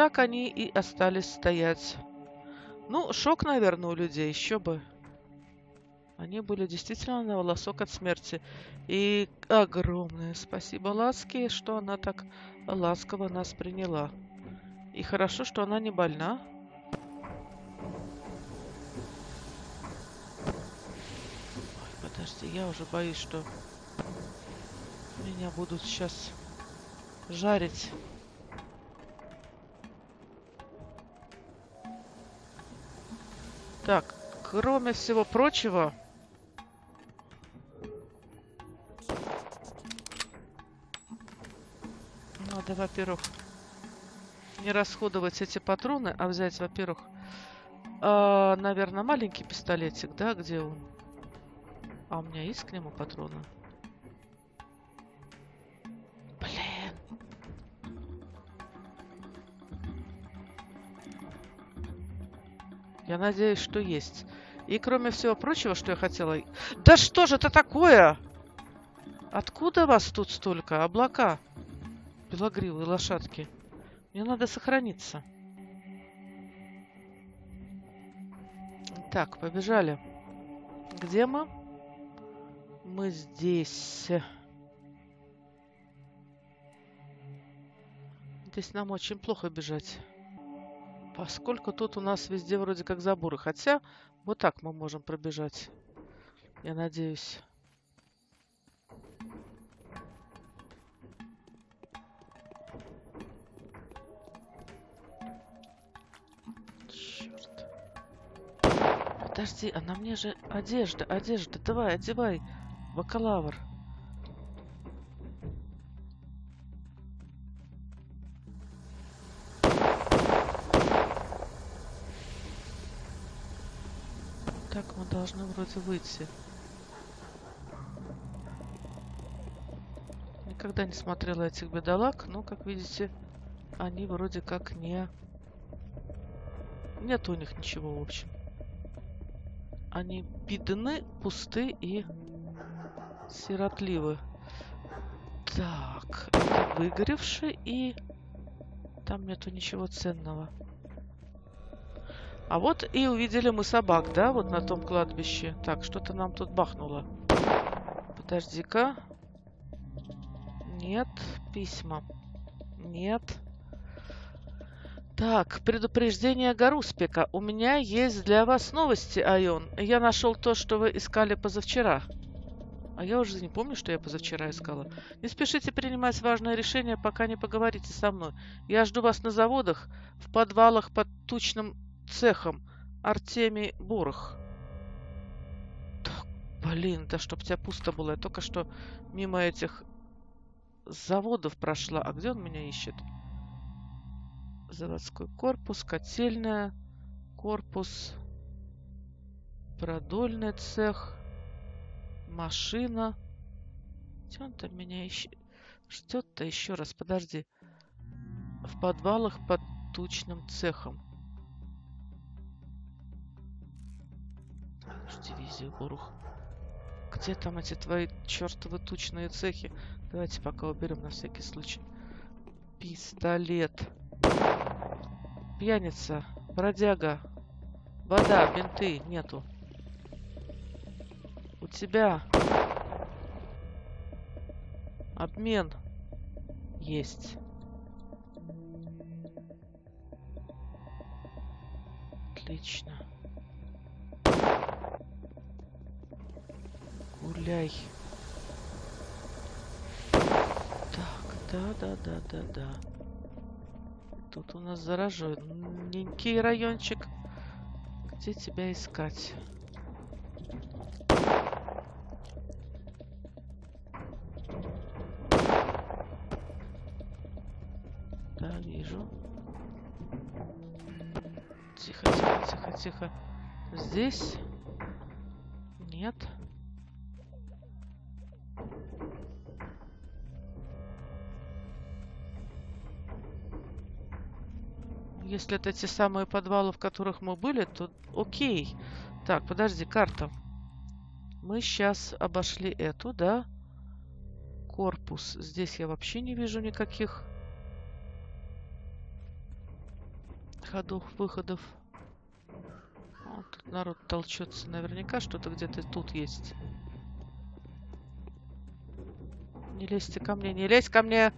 Так они и остались стоять. Ну, шок, наверное, у людей, еще бы. Они были действительно на волосок от смерти. И огромное спасибо Ласке, что она так ласково нас приняла. И хорошо, что она не больна. Ой, подожди, я уже боюсь, что меня будут сейчас жарить. Так, кроме всего прочего... Надо, во-первых, не расходовать эти патроны, а взять, во-первых, наверное, маленький пистолетик, да, где он? А у меня есть к нему патроны? Я надеюсь, что есть. И кроме всего прочего, что я хотела... Да что же это такое? Откуда вас тут столько? Облака. Белогривые лошадки. Мне надо сохраниться. Так, побежали. Где мы? Мы здесь. Здесь нам очень плохо бежать. Поскольку тут у нас везде вроде как заборы. Хотя вот так мы можем пробежать. Я надеюсь. Черт. Подожди, а на мне же одежда, одежда. Давай, одевай, бакалавр. Должны вроде выйти. Никогда не смотрела этих бедолаг, но, как видите, они вроде как не... Нет у них ничего, в общем. Они бедны, пусты и сиротливы. Так, это выгоревший, и там нету ничего ценного. А вот и увидели мы собак, да, вот на том кладбище. Так, что-то нам тут бахнуло. Подожди-ка. Нет, письма. Нет. Так, предупреждение Гаруспика. У меня есть для вас новости, Айон. Я нашел то, что вы искали позавчера. А я уже не помню, что я позавчера искала. Не спешите принимать важное решение, пока не поговорите со мной. Я жду вас на заводах, в подвалах под тучным... цехом. Артемий Бурх. Так, блин, да чтоб тебя пусто было. Я только что мимо этих заводов прошла. А где он меня ищет? Заводской корпус, котельная, корпус, продольный цех, машина. Где он там меня ищет? Ждет-то еще раз, подожди. В подвалах под тучным цехом. Дивизию Бурух. Где там эти твои чертовы тучные цехи? Давайте пока уберем на всякий случай. Пистолет. Пьяница. Бродяга. Вода. Бинты. Нету. У тебя. Обмен. Есть. Отлично. Гуляй. Так, да. Тут у нас заражененький райончик. Где тебя искать? Да, вижу. Тихо. Здесь? Нет. Если это те самые подвалы, в которых мы были, то окей. Так, подожди, карта. Мы сейчас обошли эту, да? Корпус. Здесь я вообще не вижу никаких. ходов, выходов. Вот, тут народ толчется. Наверняка что-то где-то тут есть. Не лезьте ко мне, не лезь ко мне!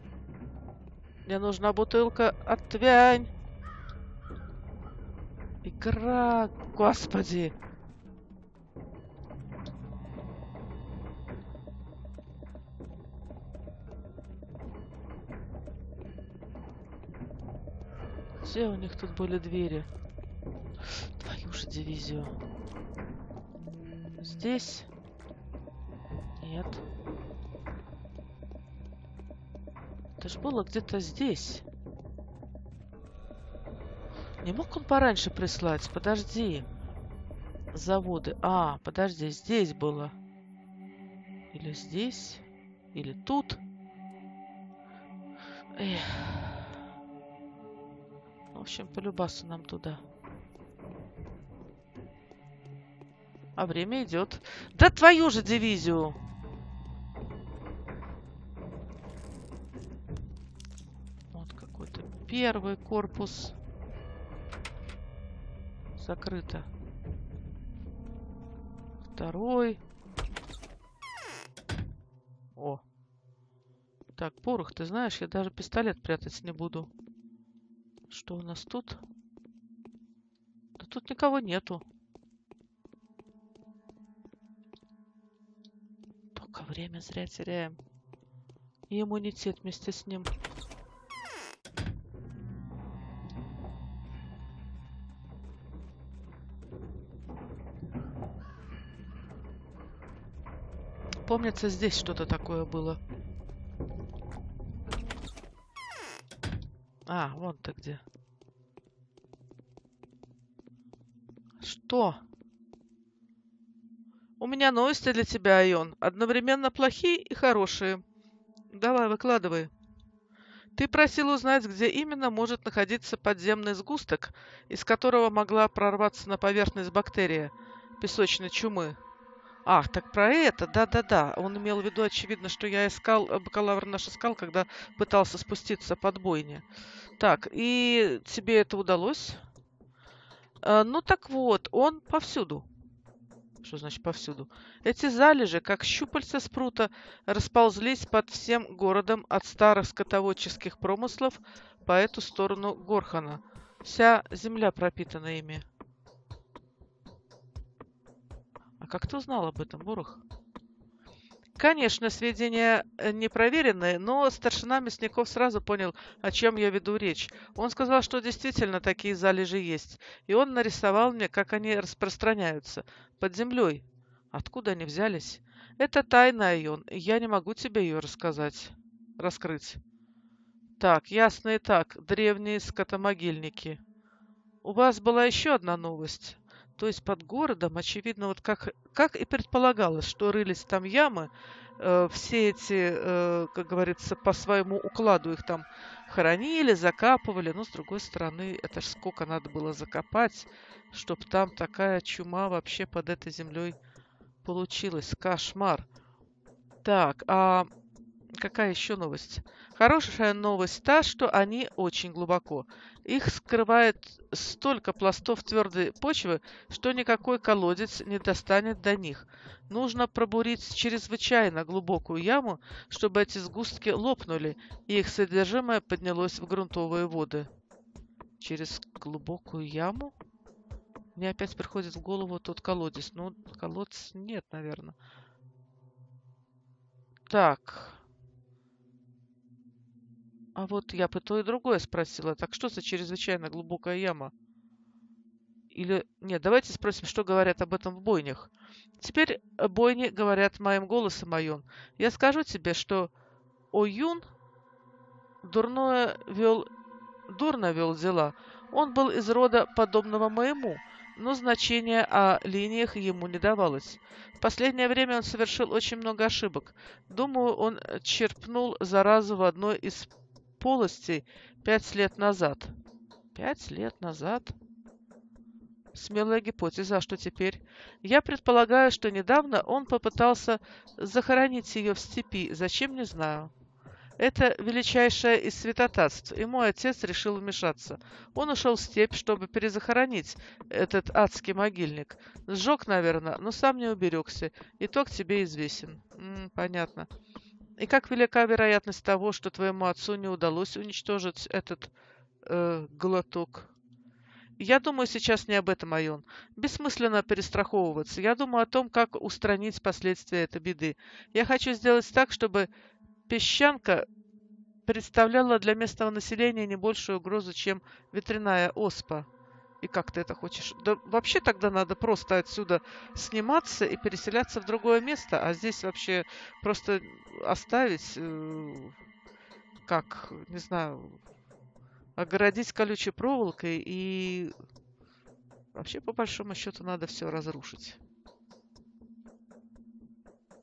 Мне нужна бутылка, отвянь! Игра, господи! Где у них тут были двери? Твою же дивизию. Здесь? Нет. Это ж было где-то здесь. Не мог он пораньше прислать? Подожди. Заводы. А, подожди, здесь было. Или здесь? Или тут? Эх. В общем, полюбасу нам туда. А время идет. Да твою же дивизию! Вот какой-то первый корпус. Закрыто. Второй. О! Так, порох, ты знаешь, я даже пистолет прятать не буду. Что у нас тут? Да тут никого нету. Только время зря теряем. И иммунитет вместе с ним. Помнится, здесь что-то такое было. А, вон ты где. Что? У меня новости для тебя, Айон. Одновременно плохие и хорошие. Давай, выкладывай. Ты просил узнать, где именно может находиться подземный сгусток, из которого могла прорваться на поверхность бактерия песочной чумы. Ах, так про это? Да-да-да. Он имел в виду, очевидно, что я искал, бакалавр наш искал, когда пытался спуститься под бойни. Так, и тебе это удалось? Ну так вот, он повсюду. Что значит повсюду? Эти залежи, как щупальца спрута, расползлись под всем городом от старых скотоводческих промыслов по эту сторону Горхана. Вся земля пропитана ими. А как ты узнал об этом, Бурх? Конечно, сведения непроверенные, но старшина Мясников сразу понял, о чем я веду речь. Он сказал, что действительно такие залежи есть, и он нарисовал мне, как они распространяются. Под землей. Откуда они взялись? Это тайна, Айон, я не могу тебе ее раскрыть. Так, ясно и так, древние скотомогильники. У вас была еще одна новость. То есть под городом, очевидно, вот как и предполагалось, что рылись там ямы, все эти, как говорится, по своему укладу их там хоронили, закапывали. Но, с другой стороны, это ж сколько надо было закопать, чтобы там такая чума вообще под этой землей получилась. Кошмар. Так, а какая еще новость? Хорошая новость та, что они очень глубоко. Их скрывает столько пластов твердой почвы, что никакой колодец не достанет до них. Нужно пробурить чрезвычайно глубокую яму, чтобы эти сгустки лопнули, и их содержимое поднялось в грунтовые воды. Через глубокую яму? Мне опять приходит в голову тот колодец. Ну, колодец нет, наверное. Так... А вот я бы то и другое спросила. Так что за чрезвычайно глубокая яма? Или... Нет, давайте спросим, что говорят об этом в бойнях. Теперь бойни говорят моим голосом, Айон. Я скажу тебе, что Оюн дурно вел дела. Он был из рода подобного моему, но значение о линиях ему не давалось. В последнее время он совершил очень много ошибок. Думаю, он черпнул заразу в одной из... полости 5 лет назад. 5 лет назад? Смелая гипотеза, а что теперь? Я предполагаю, что недавно он попытался захоронить ее в степи. Зачем, не знаю. Это величайшее из святотатств, и мой отец решил вмешаться. Он ушел в степь, чтобы перезахоронить этот адский могильник. Сжег, наверное, но сам не уберегся. Итог тебе известен. Понятно. И как велика вероятность того, что твоему отцу не удалось уничтожить этот глоток? Я думаю сейчас не об этом, Айон. Бессмысленно перестраховываться. Я думаю о том, как устранить последствия этой беды. Я хочу сделать так, чтобы песчанка представляла для местного населения не большую угрозу, чем ветряная оспа. И как ты это хочешь? Да вообще тогда надо просто отсюда сниматься и переселяться в другое место, а здесь вообще просто оставить, как, не знаю, огородить колючей проволокой и вообще по большому счету надо все разрушить.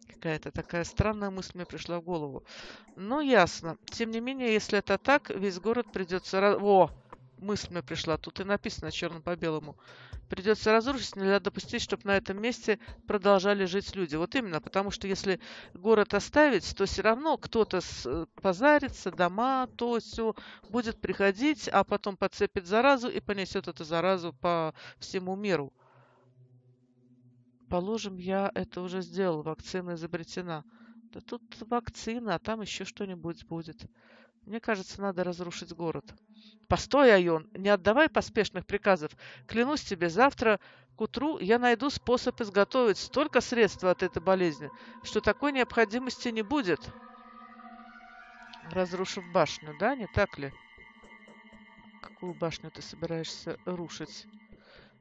Какая-то такая странная мысль мне пришла в голову. Ну, ясно. Тем не менее, если это так, весь город придется... О! Мысль мне пришла. Тут и написано черным по белому. Придется разрушить, нельзя допустить, чтобы на этом месте продолжали жить люди. Вот именно, потому что если город оставить, то все равно кто-то позарится, дома, то все будет приходить, а потом подцепит заразу и понесет эту заразу по всему миру. Положим, я это уже сделал, вакцина изобретена. Да тут вакцина, а там еще что-нибудь будет. Мне кажется, надо разрушить город. Постой, Айон, не отдавай поспешных приказов. Клянусь тебе, завтра к утру я найду способ изготовить столько средств от этой болезни, что такой необходимости не будет. Разрушив башню, да, не так ли? Какую башню ты собираешься рушить?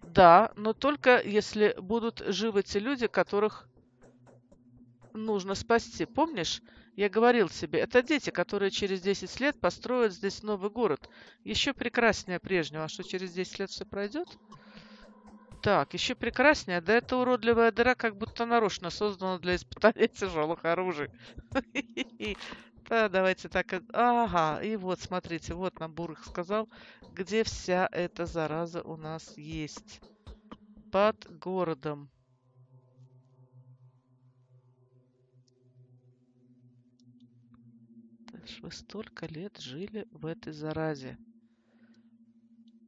Да, но только если будут живы те люди, которых нужно спасти. Помнишь? Я говорил тебе, это дети, которые через 10 лет построят здесь новый город. Еще прекраснее прежнего. А что, через 10 лет все пройдет? Так, еще прекраснее. Да эта уродливая дыра как будто нарочно создана для испытания тяжелых оружий. Да, давайте так. Ага, и вот, смотрите, вот нам Бурх сказал, где вся эта зараза у нас есть. Под городом. Вы столько лет жили в этой заразе.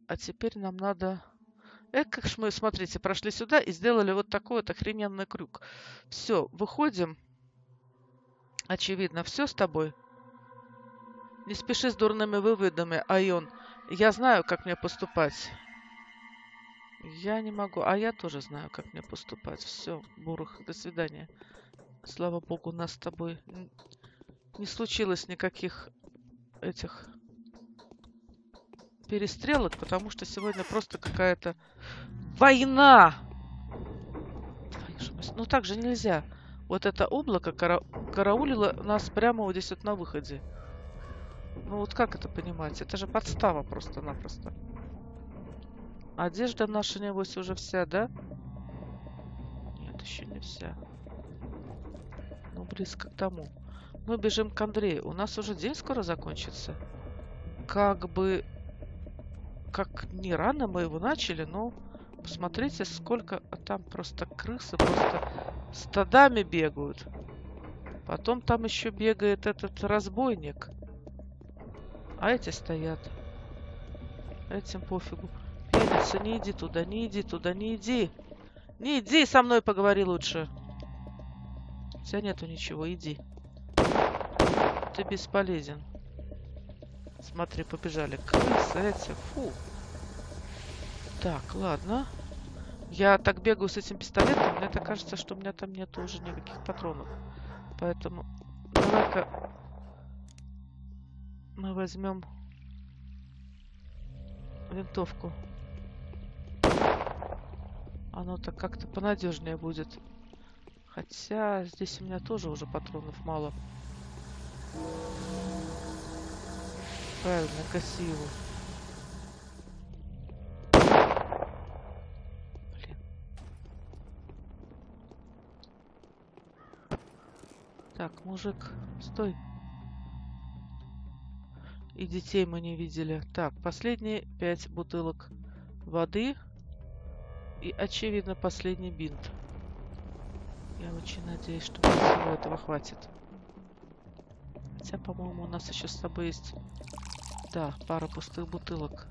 А теперь нам надо... как ж мы, смотрите, прошли сюда и сделали вот такой вот охрененный крюк. Все, выходим. Очевидно, все с тобой. Не спеши с дурными выводами, Айон. Я знаю, как мне поступать. Я не могу. А я тоже знаю, как мне поступать. Все, Бурх, до свидания. Слава богу, нас с тобой... Не случилось никаких этих перестрелок, потому что сегодня просто какая-то война! Ну так же нельзя. Вот это облако караулило нас прямо вот здесь вот на выходе. Ну вот как это понимать? Это же подстава просто-напросто. Одежда наша, небось, уже вся, да? Нет, еще не вся. Ну, близко к тому. Мы бежим к Андрею. У нас уже день скоро закончится. Как бы... Как не рано мы его начали, но... Посмотрите, сколько... А там просто крысы просто стадами бегают. Потом там еще бегает этот разбойник. А эти стоят. Этим пофигу. Пелится, не иди туда, не иди туда, не иди. Не иди, со мной поговори лучше. У тебя нету ничего, иди. Ты бесполезен. Смотри, побежали крысы эти. Фу. Так, ладно. Я так бегаю с этим пистолетом. Мне так кажется, что у меня там нет уже никаких патронов. Поэтому давай-ка мы возьмем винтовку. Оно-то как-то понадежнее будет. Хотя здесь у меня тоже уже патронов мало. Правильно, коси его. Блин. Так, мужик, стой. И детей мы не видели. Так, последние 5 бутылок воды. И, очевидно, последний бинт. Я очень надеюсь, что всего этого хватит. Хотя, по-моему, у нас еще с собой есть... Да, пара пустых бутылок.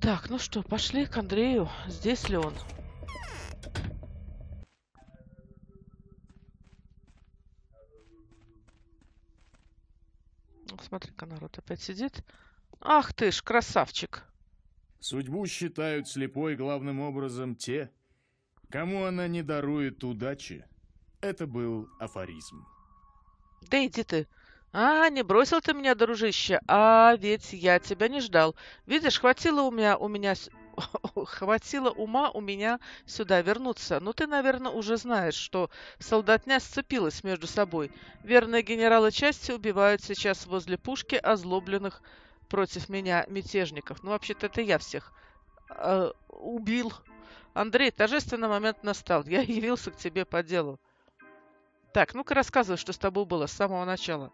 Так, ну что, пошли к Андрею. Здесь ли он? Смотри-ка, народ опять сидит. Ах ты ж, красавчик! Судьбу считают слепой главным образом те, кому она не дарует удачи. Это был афоризм. Да иди ты. А, не бросил ты меня, дружище. А ведь я тебя не ждал. Видишь, хватило ума у меня сюда вернуться. Но ты, наверное, уже знаешь, что солдатня сцепилась между собой. Верные генералы части убивают сейчас возле пушки озлобленных против меня мятежников. Ну, вообще-то, это я всех убил. Андрей, торжественный момент настал. Я явился к тебе по делу. Так, ну-ка рассказывай, что с тобой было с самого начала.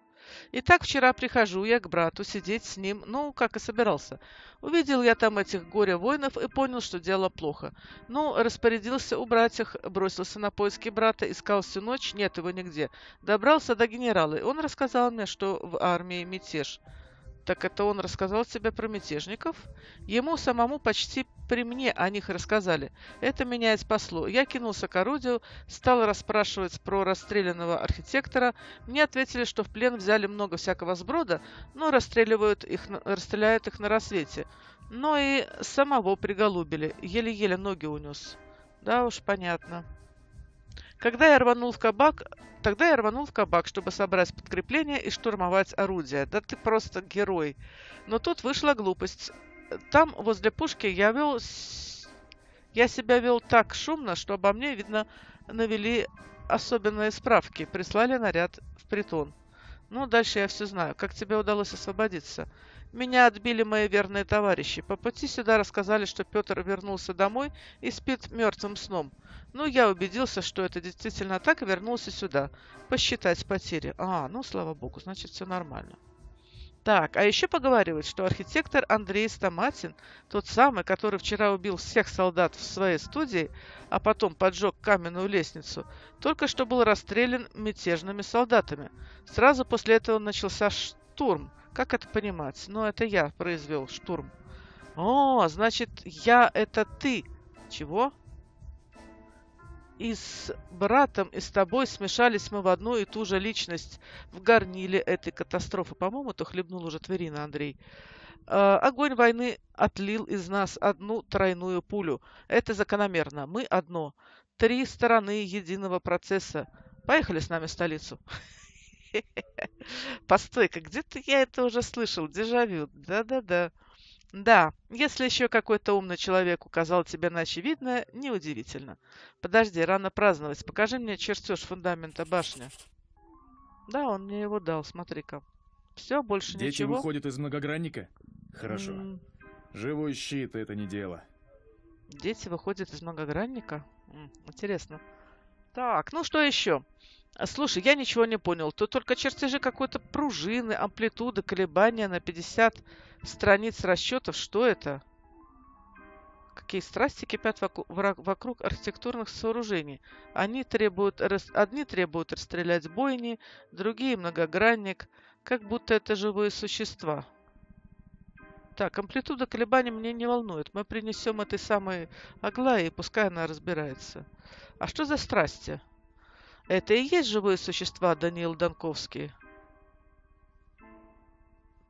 Итак, вчера прихожу я к брату сидеть с ним, ну, как и собирался. Увидел я там этих горе-воинов и понял, что дело плохо. Ну, распорядился убрать их, бросился на поиски брата, искал всю ночь, нет его нигде. Добрался до генерала, и он рассказал мне, что в армии мятеж. Так это он рассказал тебе про мятежников? Ему самому почти при мне о них рассказали. Это меня и спасло. Я кинулся к орудию, стал расспрашивать про расстрелянного архитектора. Мне ответили, что в плен взяли много всякого сброда, но расстреляют их на рассвете. Но и самого приголубили. Еле-еле ноги унес. Да уж, понятно. Тогда я рванул в кабак, чтобы собрать подкрепление и штурмовать орудие. Да ты просто герой. Но тут вышла глупость. Там, возле пушки, я себя вел так шумно, что обо мне, видно, навели особенные справки. Прислали наряд в притон. Ну, дальше я все знаю. Как тебе удалось освободиться? Меня отбили мои верные товарищи. По пути сюда рассказали, что Петр вернулся домой и спит мертвым сном. Ну, я убедился, что это действительно так, и вернулся сюда. Посчитать потери. А, ну, слава богу, значит, все нормально. Так, а еще поговаривают, что архитектор Андрей Стаматин, тот самый, который вчера убил всех солдат в своей студии, а потом поджег каменную лестницу, только что был расстрелян мятежными солдатами. Сразу после этого начался штурм. Как это понимать? Ну, это я произвел штурм. О, значит, я — это ты. Чего? И с братом, и с тобой смешались мы в одну и ту же личность в горниле этой катастрофы. По-моему, то хлебнул уже Тверина, Андрей. Огонь войны отлил из нас одну тройную пулю. Это закономерно. Мы одно. Три стороны единого процесса. Поехали с нами в столицу. Постой-ка, где-то я это уже слышал. Дежавю. Да-да-да. Да, если еще какой-то умный человек указал тебе на очевидное, неудивительно. Подожди, рано праздновать. Покажи мне чертеж фундамента башни. Да, он мне его дал, смотри-ка. Все, больше ничего. Дети выходят из многогранника? Хорошо. Живой щит — это не дело. Дети выходят из многогранника? Интересно. Так, ну что еще? Слушай, я ничего не понял. Тут только чертежи какой-то пружины, амплитуды, колебания на 50 страниц расчетов. Что это? Какие страсти кипят вокруг архитектурных сооружений. Одни требуют расстрелять бойни, другие — многогранник. Как будто это живые существа. Так, амплитуда колебаний мне не волнует. Мы принесем этой самой Аглае, и пускай она разбирается. А что за страсти? Это и есть живые существа, Даниил Данковский.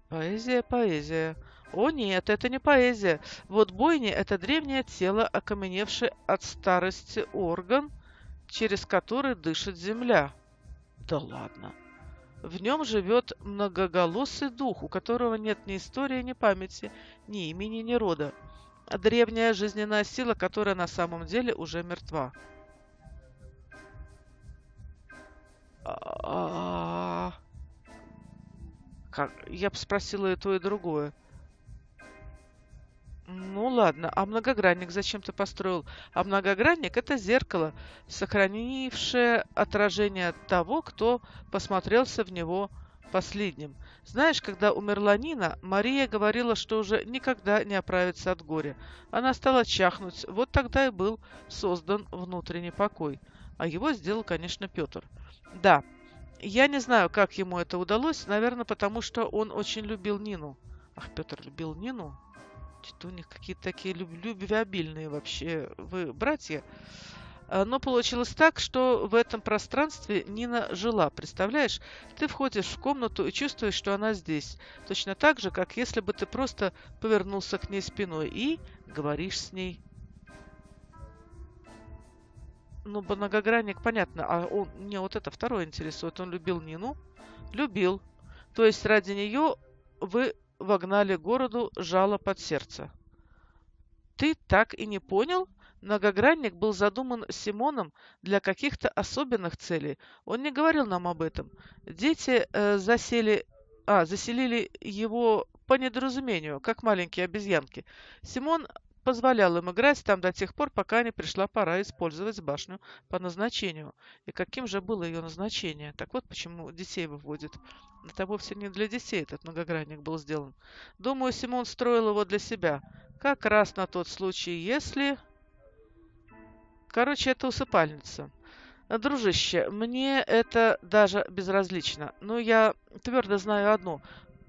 Поэзия, поэзия. О нет, это не поэзия. Вот бойня — это древнее тело, окаменевший от старости орган, через который дышит земля. Да ладно. В нем живет многоголосый дух, у которого нет ни истории, ни памяти, ни имени, ни рода. Древняя жизненная сила, которая на самом деле уже мертва. Я бы спросила и то, и другое. Ну ладно, а многогранник зачем ты построил? А многогранник — это зеркало, сохранившее отражение того, кто посмотрелся в него последним. Знаешь, когда умерла Нина, Мария говорила, что уже никогда не оправится от горя. Она стала чахнуть, вот тогда и был создан внутренний покой. А его сделал, конечно, Петр. Да, Я не знаю, как ему это удалось. Наверное, потому что он очень любил Нину. Ах, Петр любил Нину. Что-то у них какие-то такие любвеобильные вообще вы братья. Но получилось так, что в этом пространстве Нина жила. Представляешь, ты входишь в комнату и чувствуешь, что она здесь. Точно так же, как если бы ты просто повернулся к ней спиной и говоришь с ней. Ну, многогранник, понятно. А он, мне вот это второе интересует. Он любил Нину? Любил. То есть ради нее вы вогнали городу жало под сердце. Ты так и не понял? Многогранник был задуман Симоном для каких-то особенных целей. Он не говорил нам об этом. Дети заселили его по недоразумению, как маленькие обезьянки. Симон позволял им играть там до тех пор, пока не пришла пора использовать башню по назначению. И каким же было ее назначение? Так вот, почему детей выводит. Это вовсе не для детей этот многогранник был сделан. Думаю, Симон строил его для себя. Как раз на тот случай, если... Короче, это усыпальница. Дружище, мне это даже безразлично. Но я твердо знаю одно.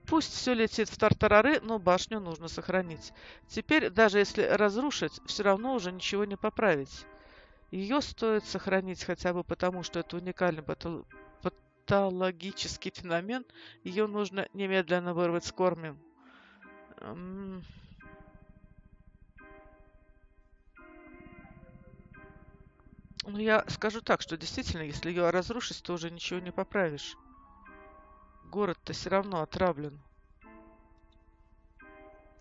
Пусть все летит в тартарары, но башню нужно сохранить. Теперь, даже если разрушить, все равно уже ничего не поправить. Ее стоит сохранить хотя бы потому, что это уникальный патологический феномен. Ее нужно немедленно вырвать с корнем. Ну, я скажу так, что действительно, если ее разрушить, то уже ничего не поправишь. Город-то все равно отравлен.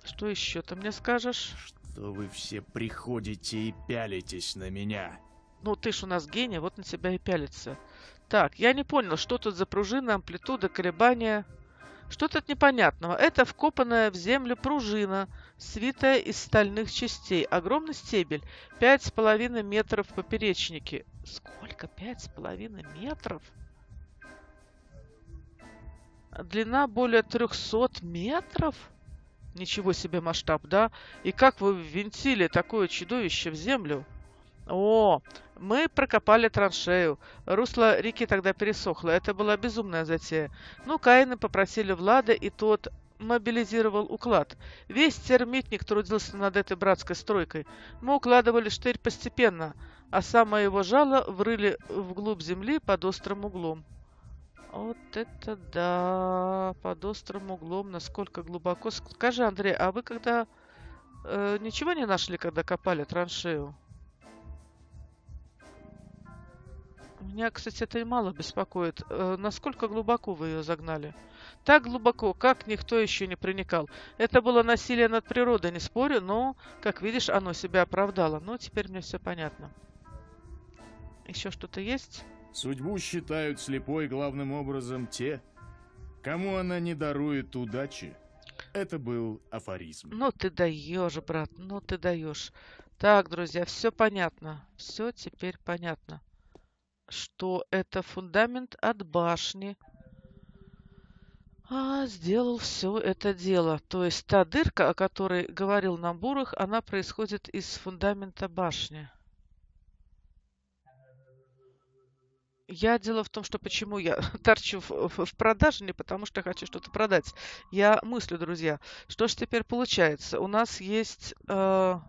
Что еще ты мне скажешь? Что вы все приходите и пялитесь на меня. Ну, ты ж у нас гений, вот на тебя и пялится. Так, я не понял, что тут за пружина, амплитуда, колебания. Что тут непонятного? Это вкопанная в землю пружина, свитая из стальных частей. Огромный стебель. 5,5 метров в поперечнике. Сколько? 5,5 метров? Длина более 300 метров? Ничего себе масштаб, да? И как вы ввинтили такое чудовище в землю? О, мы прокопали траншею. Русло реки тогда пересохло. Это была безумная затея. Ну, Кайны попросили Влада, и тот мобилизировал уклад. Весь термитник трудился над этой братской стройкой. Мы укладывали штырь постепенно, а самое его жало врыли вглубь земли под острым углом. Вот это да! Под острым углом. Насколько глубоко? Скажи, Андрей, а вы когда... ничего не нашли, когда копали траншею? Меня, кстати, это и мало беспокоит. Насколько глубоко вы ее загнали? Так глубоко, как никто еще не проникал. Это было насилие над природой, не спорю, но, как видишь, оно себя оправдало. Ну, теперь мне все понятно. Еще что-то есть? Судьбу считают слепой главным образом те, кому она не дарует удачи. Это был афоризм. Ну ты даешь, брат, ну ты даешь. Так, друзья, все понятно. Все теперь понятно. Что это фундамент от башни. Сделал все это дело. То есть та дырка, о которой говорил нам Бурх, она происходит из фундамента башни. Я дело в том, что почему я торчу в продаже, не потому что я хочу что-то продать. Я мыслю, друзья, что же теперь получается? У нас есть... То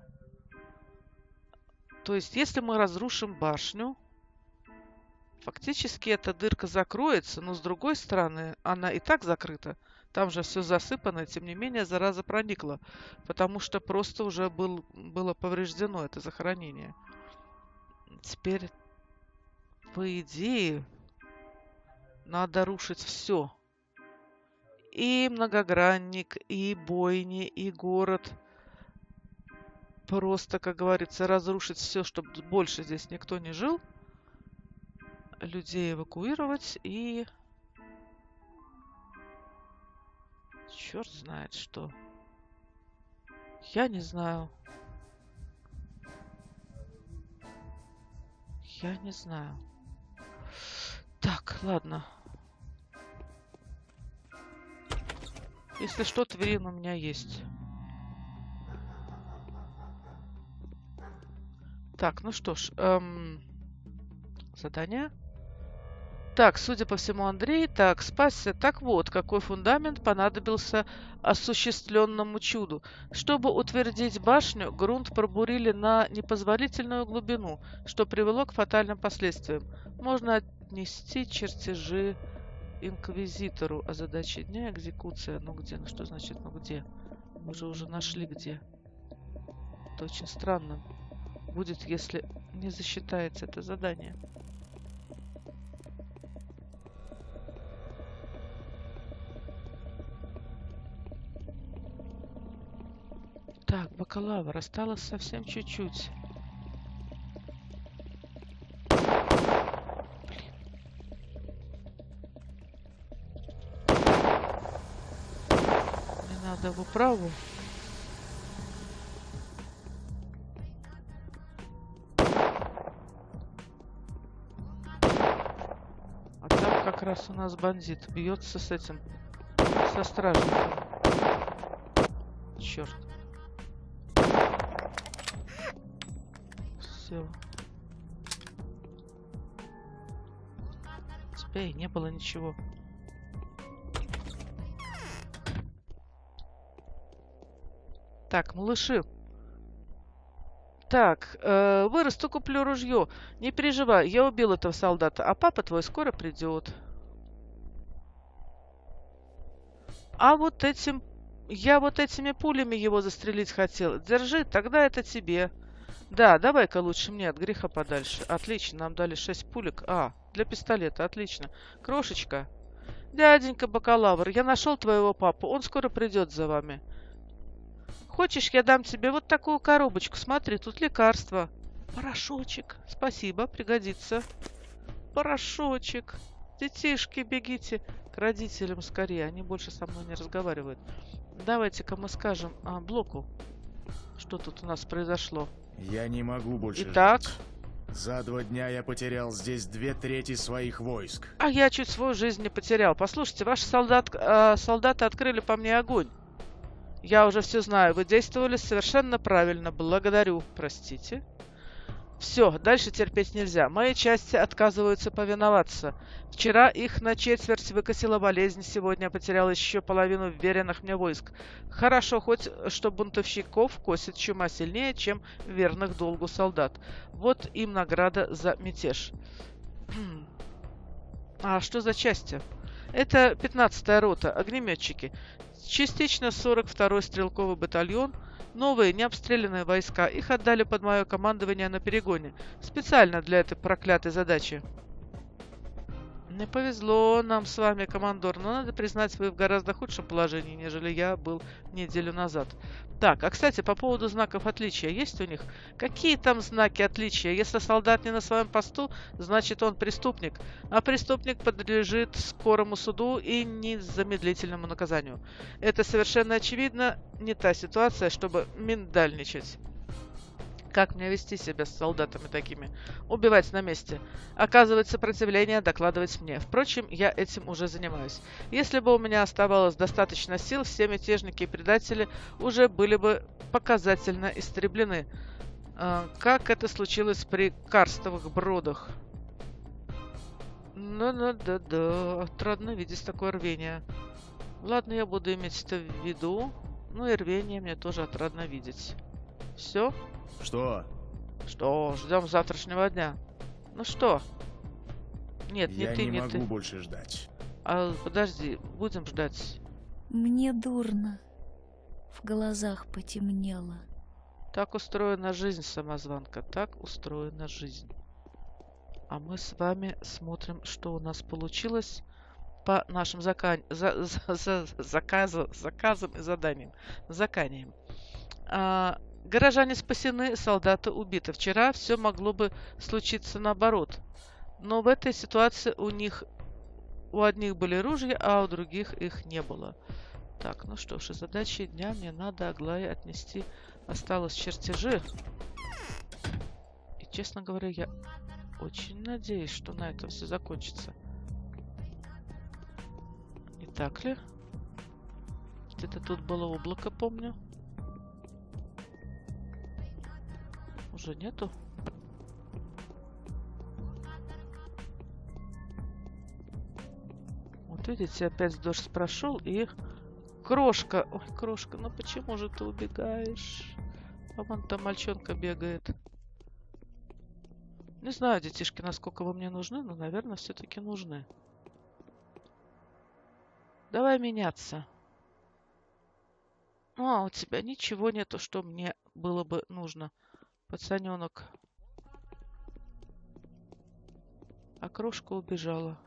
есть, если мы разрушим башню, фактически эта дырка закроется, но с другой стороны, она и так закрыта. Там же все засыпано, и тем не менее, зараза проникла, потому что просто уже было повреждено это захоронение. Теперь... По идее, надо рушить все. И многогранник, и бойни, и город. Просто, как говорится, разрушить все, чтобы больше здесь никто не жил. Людей эвакуировать и... Черт знает что. Я не знаю. Я не знаю. Так, ладно. Если что, Тверин у меня есть. Так, ну что ж. Задание. Так, судя по всему, Андрей так спасся. Так вот, какой фундамент понадобился осуществленному чуду. Чтобы утвердить башню, грунт пробурили на непозволительную глубину, что привело к фатальным последствиям. Можно отнести чертежи инквизитору. А задача дня экзекуция. Ну где? Ну что значит ну где? Мы же уже нашли где. Это очень странно будет, если не засчитается это задание. Так, бакалавр. Осталось совсем чуть-чуть. Мне надо в управу. А там как раз у нас бандит. Бьется с этим. Со стражником. Черт. У тебя и не было ничего. Так, малыши. Так, вырасту, куплю ружье. Не переживай, я убил этого солдата, а папа твой скоро придет. А вот этим... Я вот этими пулями его застрелить хотел. Держи, тогда это тебе. Да, давай-ка лучше мне от греха подальше. Отлично, нам дали 6 пулек. А, для пистолета, отлично. Крошечка. Дяденька бакалавр, я нашел твоего папу. Он скоро придет за вами. Хочешь, я дам тебе вот такую коробочку? Смотри, тут лекарство. Порошочек. Спасибо, пригодится. Порошочек. Детишки, бегите к родителям скорее. Они больше со мной не разговаривают. Давайте-ка мы скажем блоку, что тут у нас произошло. Я не могу больше. Итак, жить. За 2 дня я потерял здесь 2/3 своих войск. А я чуть свою жизнь не потерял. Послушайте, ваши солдаты открыли по мне огонь. Я уже все знаю. Вы действовали совершенно правильно. Благодарю. Простите. Все, дальше терпеть нельзя. Мои части отказываются повиноваться. Вчера их на четверть выкосила болезнь, сегодня потерял еще половину веренных мне войск. Хорошо хоть, что бунтовщиков косит чума сильнее, чем верных долгу солдат. Вот им награда за мятеж. А что за части? Это 15-я рота, огнеметчики. Частично 42-й стрелковый батальон. Новые необстрелянные войска. Их отдали под мое командование на перегоне. Специально для этой проклятой задачи. Не повезло нам с вами, командор. Но надо признать, вы в гораздо худшем положении, нежели я был неделю назад. Так, а кстати, по поводу знаков отличия. Есть у них? Какие там знаки отличия? Если солдат не на своем посту, значит он преступник. А преступник подлежит скорому суду и незамедлительному наказанию. Это совершенно очевидно не та ситуация, чтобы миндальничать. Как мне вести себя с солдатами такими? Убивать на месте. Оказывать сопротивление, докладывать мне. Впрочем, я этим уже занимаюсь. Если бы у меня оставалось достаточно сил, все мятежники и предатели уже были бы показательно истреблены. Как это случилось при карстовых бродах? Да-да-да-да. Отрадно видеть такое рвение. Ладно, я буду иметь это в виду. Ну и рвение мне тоже отрадно видеть. Все? Что? Что? Ждем завтрашнего дня. Ну что? Нет, не ты, не ты. Я не могу больше ждать. А, подожди, будем ждать. Мне дурно. В глазах потемнело. Так устроена жизнь, самозванка. Так устроена жизнь. А мы с вами смотрим, что у нас получилось по нашим заказам и заданиям. Заканиям. Горожане спасены, солдаты убиты. Вчера все могло бы случиться наоборот. Но в этой ситуации у одних были ружья, а у других их не было. Так, ну что ж, задачи дня мне надо Аглае отнести. Осталось чертежи. И, честно говоря, я очень надеюсь, что на этом все закончится. Не так ли? Где-то тут было облако, помню. Уже нету. видите, опять дождь прошел и... Крошка! Ой, крошка, ну почему же ты убегаешь? А вон там мальчонка бегает. Не знаю, детишки, насколько вы мне нужны, но, наверное, все-таки нужны. Давай меняться. А, у тебя ничего нету, что мне было бы нужно. Пацаненок. А крошка убежала.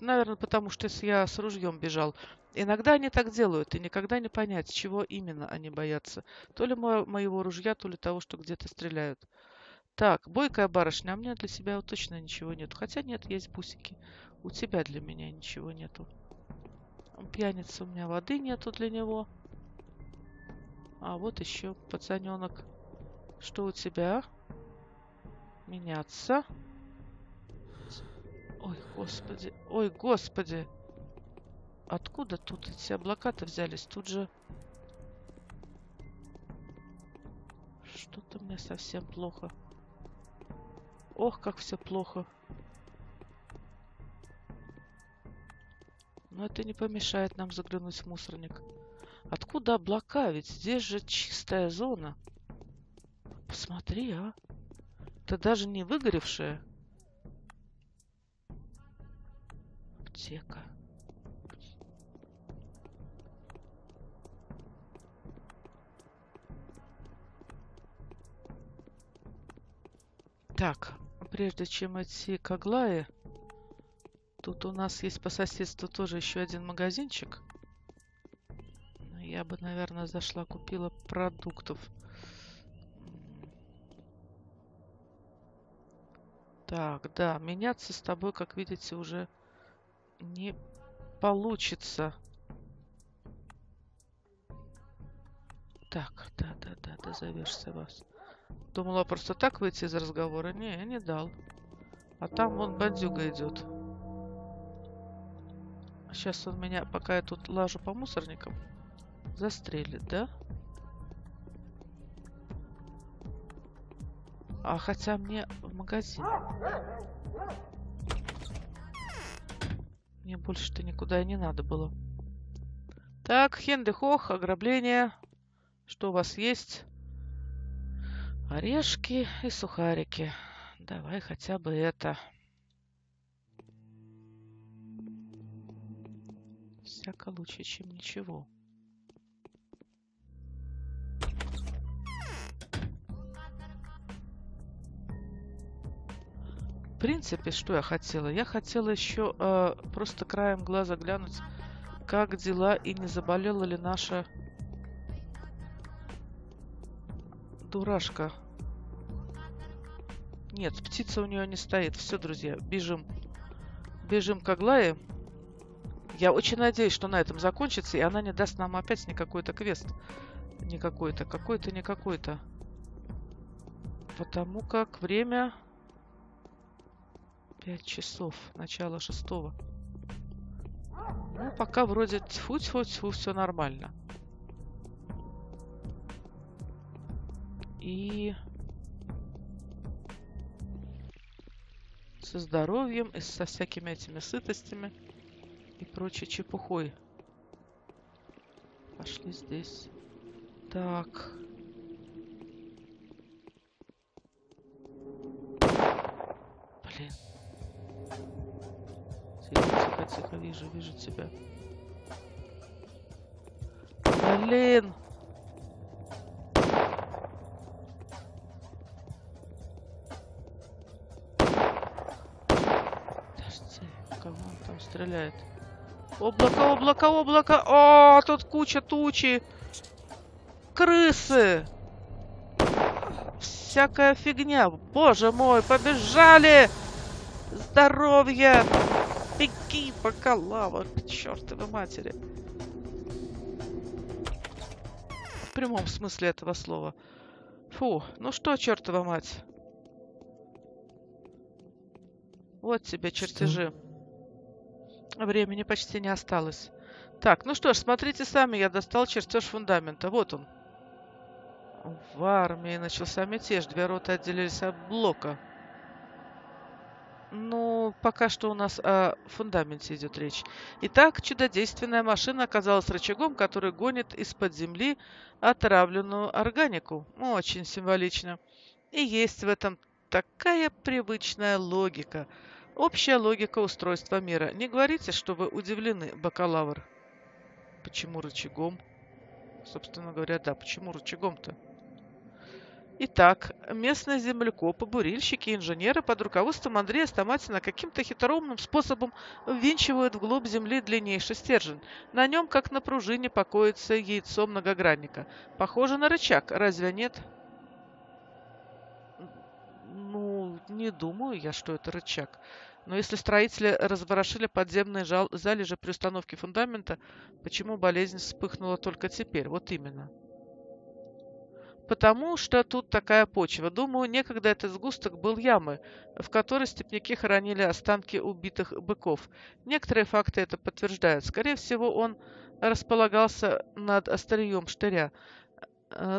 Наверное, потому что я с ружьем бежал. Иногда они так делают, и никогда не понять, чего именно они боятся. То ли моего ружья, то ли того, что где-то стреляют. Так, бойкая барышня, а у меня для себя точно ничего нет. Хотя нет, есть бусики. У тебя для меня ничего нету. Пьяница, у меня воды нету для него. А вот еще пацаненок. Что у тебя? Меняться. Ой, господи. Ой, господи. Откуда тут эти облака-то взялись? Тут же... Что-то мне совсем плохо. Ох, как все плохо. Но это не помешает нам заглянуть в мусорник. Откуда облака? Ведь здесь же чистая зона. Посмотри, а. Это даже не выгоревшая. Аптека. Так, прежде чем идти к Аглае, тут у нас есть по соседству тоже еще один магазинчик. Я бы, наверное, зашла, купила продуктов. Так, да, меняться с тобой, как видите, уже не получится. Так, да, завершится вас. Думала просто так выйти из разговора. Не, я не дал. А там вон бандюга идет. Сейчас он меня, пока я тут лажу по мусорникам, застрелит, да? А хотя мне в магазин. Мне больше-то никуда и не надо было. Так, хендехох, ограбление. Что у вас есть? Орешки и сухарики. Давай хотя бы это. Всяко лучше, чем ничего. В принципе, что я хотела? Я хотела еще просто краем глаза глянуть, как дела и не заболела ли наша... Дурашка. Нет, птица у нее не стоит. Все, друзья, бежим. Бежим к Аглае. Я очень надеюсь, что на этом закончится, и она не даст нам опять никакой-то квест. Никакой-то. Потому как время... 5 часов. Начало 6. Ну, пока вроде тьфу-тьфу-тьфу, все нормально. И со здоровьем, и со всякими этими сытостями и прочей чепухой. Пошли здесь. Так. Блин. Тихо, вижу тебя. Блин. Стреляет. Облако, облако, облако. О, тут куча тучи. Крысы. Всякая фигня. Боже мой, побежали. Здоровье. Беги, бакалава. К чертовой матери. В прямом смысле этого слова. Фу, ну что, чертова мать. Вот тебе чертежи. Времени почти не осталось. Так, ну что ж, смотрите сами, я достал чертеж фундамента. Вот он. В армии начался мятеж. 2 роты отделились от блока. Ну, но пока что у нас о фундаменте идет речь. Итак, чудодейственная машина оказалась рычагом, который гонит из-под земли отравленную органику. Очень символично. И есть в этом такая привычная логика. Общая логика устройства мира. Не говорите, что вы удивлены, бакалавр. Почему рычагом? Собственно говоря, да, почему рычагом-то? Итак, местные землекопы, бурильщики, инженеры под руководством Андрея Стаматина каким-то хитроумным способом ввинчивают вглубь земли длиннейший стержень. На нем, как на пружине, покоится яйцо многогранника. Похоже на рычаг, разве нет? Ну, не думаю я, что это рычаг. Но если строители разворошили подземные залежи при установке фундамента, почему болезнь вспыхнула только теперь? Вот именно. Потому что тут такая почва. Думаю, некогда этот сгусток был ямы, в которой степняки хоронили останки убитых быков. Некоторые факты это подтверждают. Скорее всего, он располагался над острием штыря.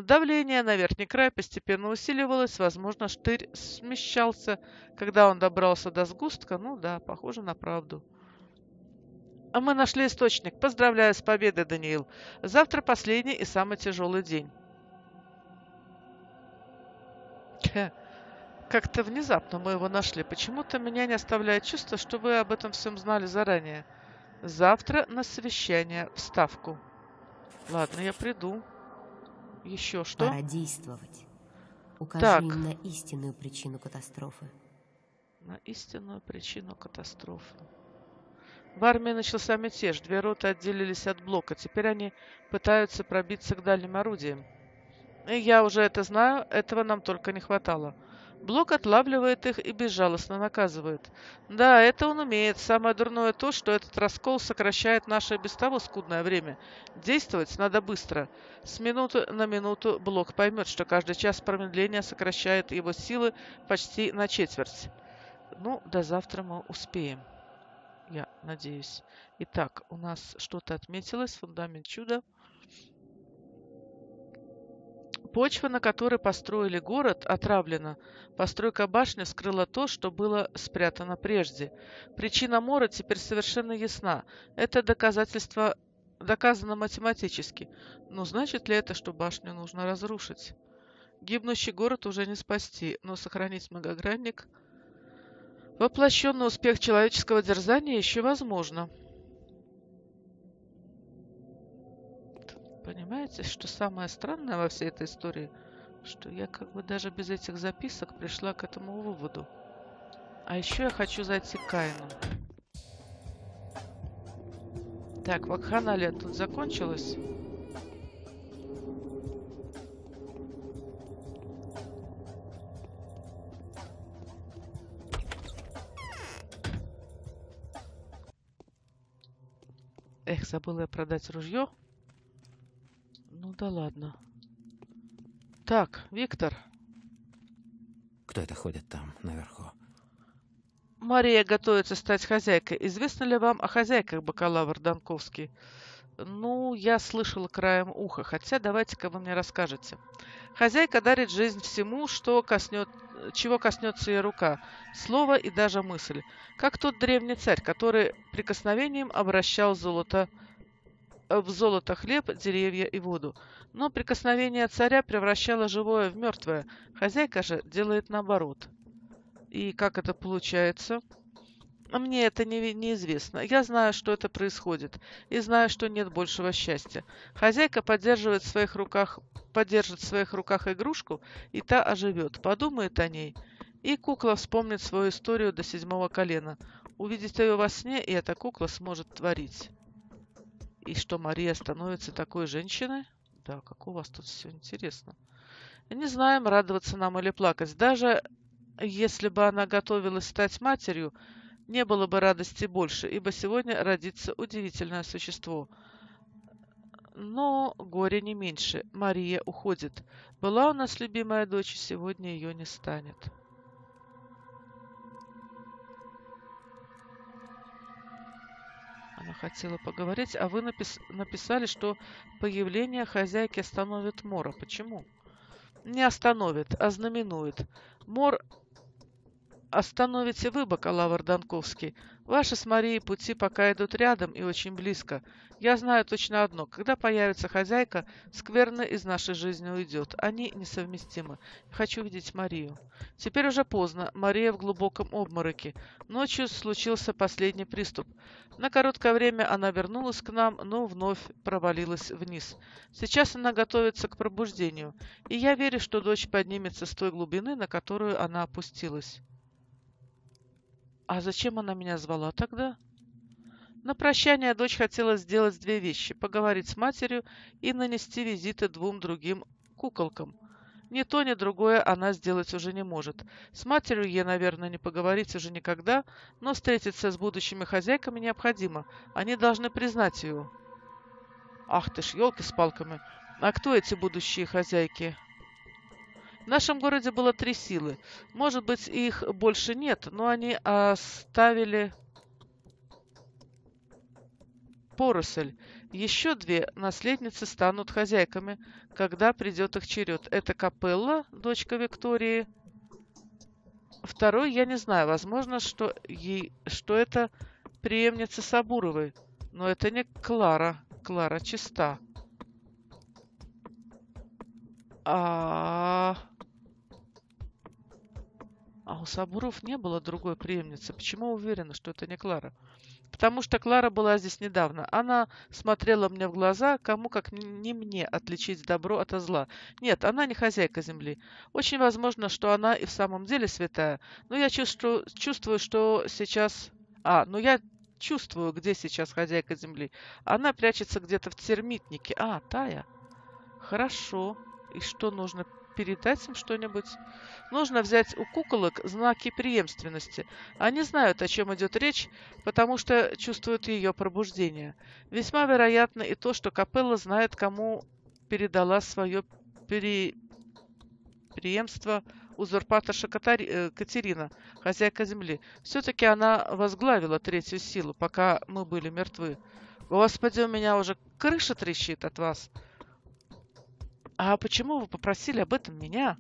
Давление на верхний край постепенно усиливалось. Возможно, штырь смещался, когда он добрался до сгустка. Ну да, похоже на правду. А мы нашли источник. Поздравляю с победой, Даниил. Завтра последний и самый тяжелый день. Как-то внезапно мы его нашли. Почему-то меня не оставляет чувство, что вы об этом всем знали заранее. Завтра на совещание в Ставку. Ладно, я приду. Еще что? Пора действовать. Укажи им на истинную причину катастрофы. На истинную причину катастрофы. В армии начался мятеж. Две роты отделились от блока. Теперь они пытаются пробиться к дальним орудиям. Я уже это знаю, этого нам только не хватало. Блок отлавливает их и безжалостно наказывает. Да, это он умеет. Самое дурное то, что этот раскол сокращает наше без того скудное время. Действовать надо быстро. С минуты на минуту блок поймет, что каждый час промедления сокращает его силы почти на четверть. Ну, до завтра мы успеем. Я надеюсь. Итак, у нас что-то отметилось. Фундамент чуда. Почва, на которой построили город, отравлена. Постройка башни скрыла то, что было спрятано прежде. Причина мора теперь совершенно ясна. Это доказательство доказано математически. Но значит ли это, что башню нужно разрушить? Гибнущий город уже не спасти, но сохранить многогранник... Воплощенный успех человеческого дерзания еще возможно. Понимаете, что самое странное во всей этой истории, что я как бы даже без этих записок пришла к этому выводу. А еще я хочу зайти к Кайну. Так, вакханалия тут закончилась. Эх, забыла я продать ружье. Ну да ладно. Так, Виктор. Кто это ходит там, наверху? Мария готовится стать хозяйкой. Известно ли вам о хозяйках, бакалавр Данковский? Ну, я слышала краем уха, хотя давайте-ка вы мне расскажете. Хозяйка дарит жизнь всему, что чего коснется ее рука, слово и даже мысль. Как тот древний царь, который прикосновением обращал в золото хлеб, деревья и воду. Но прикосновение царя превращало живое в мертвое. Хозяйка же делает наоборот. И как это получается? Мне это неизвестно. Я знаю, что это происходит. И знаю, что нет большего счастья. Хозяйка подержит в своих руках игрушку, и та оживет. Подумает о ней. И кукла вспомнит свою историю до седьмого колена. Увидит ее во сне, и эта кукла сможет творить. И что Мария становится такой женщиной? Да, как у вас тут все интересно. Не знаем, радоваться нам или плакать. Даже если бы она готовилась стать матерью, не было бы радости больше, ибо сегодня родится удивительное существо. Но горе не меньше. Мария уходит. Была у нас любимая дочь, сегодня ее не станет. Она хотела поговорить, а вы написали, что появление хозяйки остановит мора. Почему? Не остановит, а знаменует. Мор остановите вы, бакалавр Данковский. Ваши с Марией пути пока идут рядом и очень близко. Я знаю точно одно. Когда появится хозяйка, скверно из нашей жизни уйдет. Они несовместимы. Хочу видеть Марию. Теперь уже поздно. Мария в глубоком обмороке. Ночью случился последний приступ. На короткое время она вернулась к нам, но вновь провалилась вниз. Сейчас она готовится к пробуждению. И я верю, что дочь поднимется с той глубины, на которую она опустилась. А зачем она меня звала тогда? На прощание дочь хотела сделать две вещи. Поговорить с матерью и нанести визиты двум другим куколкам. Ни то, ни другое она сделать уже не может. С матерью ей, наверное, не поговорить уже никогда, но встретиться с будущими хозяйками необходимо. Они должны признать ее. Ах ты ж, елки с палками. А кто эти будущие хозяйки? В нашем городе было 3 силы. Может быть, их больше нет, но они оставили поросль. Еще 2 наследницы станут хозяйками, когда придет их черед. Это Капелла, дочка Виктории. Второй я не знаю. Возможно, что это преемница Собуровой. Но это не Клара. Клара Чиста. А у Собуров не было другой преемницы. Почему уверена, что это не Клара? Потому что Клара была здесь недавно. Она смотрела мне в глаза, кому как не мне отличить добро от зла. Нет, она не хозяйка земли. Очень возможно, что она и в самом деле святая. Но я чувствую, что сейчас... я чувствую, где сейчас хозяйка земли. Она прячется где-то в термитнике. Тая. Хорошо. И что нужно передать им что-нибудь? Нужно взять у куколок знаки преемственности. Они знают, о чем идет речь, потому что чувствуют ее пробуждение. Весьма вероятно и то, что Капелла знает, кому передала свое преемство узурпаторша Катерина, хозяйка земли. Все-таки она возглавила 3-ю силу, пока мы были мертвы. Господи, у меня уже крыша трещит от вас. А почему вы попросили об этом меня?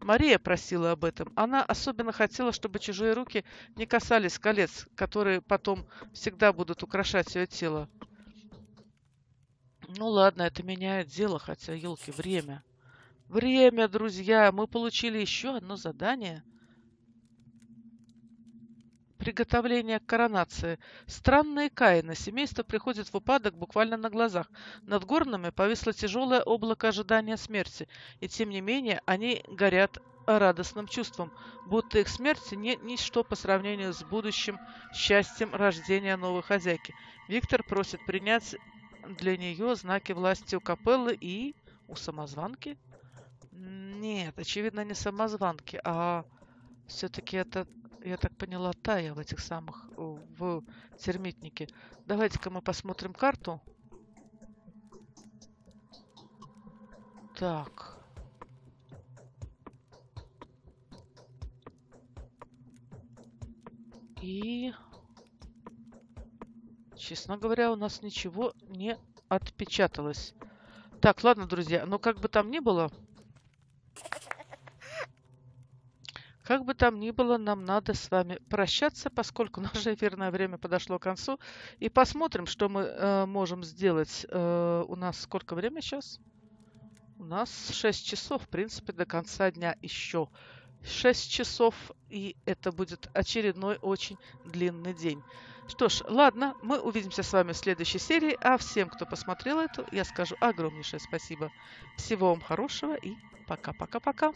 Мария просила об этом. Она особенно хотела, чтобы чужие руки не касались колец, которые потом всегда будут украшать ее тело. Ну ладно, это меняет дело, хотя, елки, время. Время, друзья, мы получили еще одно задание. Приготовление к коронации. Странные Кайны. Семейство приходит в упадок буквально на глазах. Над горными повисло тяжелое облако ожидания смерти. И тем не менее они горят радостным чувством. Будто их смерть ничто по сравнению с будущим счастьем рождения новой хозяйки. Виктор просит принять для нее знаки власти у Капеллы и... У самозванки? Нет, очевидно не самозванки, а все-таки это... Я так поняла, Тая в этих самых... в термитнике. Давайте-ка мы посмотрим карту. Так. И... Честно говоря, у нас ничего не отпечаталось. Так, ладно, друзья, но как бы там ни было... Как бы там ни было, нам надо с вами прощаться, поскольку наше эфирное время подошло к концу. И посмотрим, что мы можем сделать. У нас сколько времени сейчас? У нас 6 часов, в принципе, до конца дня еще. 6 часов, и это будет очередной очень длинный день. Что ж, ладно, мы увидимся с вами в следующей серии. А всем, кто посмотрел эту, я скажу огромнейшее спасибо. Всего вам хорошего и пока-пока-пока.